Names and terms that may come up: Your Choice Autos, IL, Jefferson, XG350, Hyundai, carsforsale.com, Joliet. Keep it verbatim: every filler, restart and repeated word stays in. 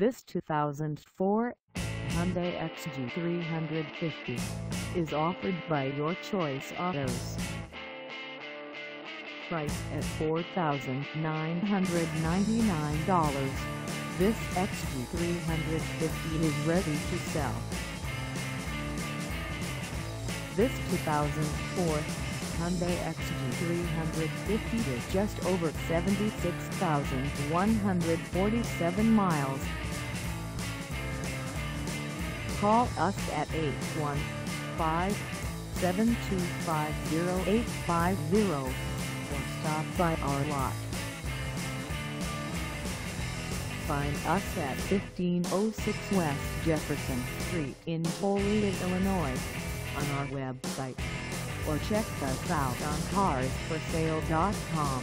This two thousand four Hyundai X G three fifty is offered by Your Choice Autos. Priced at four thousand nine hundred ninety-nine dollars, this X G three fifty is ready to sell. This two thousand four Hyundai X G three fifty is just over seventy-six thousand one hundred forty-seven miles. Call us at eight one five, seven two five, zero eight five zero or stop by our lot. Find us at fifteen oh six West Jefferson Street in Joliet, Illinois, on our website, or check us out on cars for sale dot com.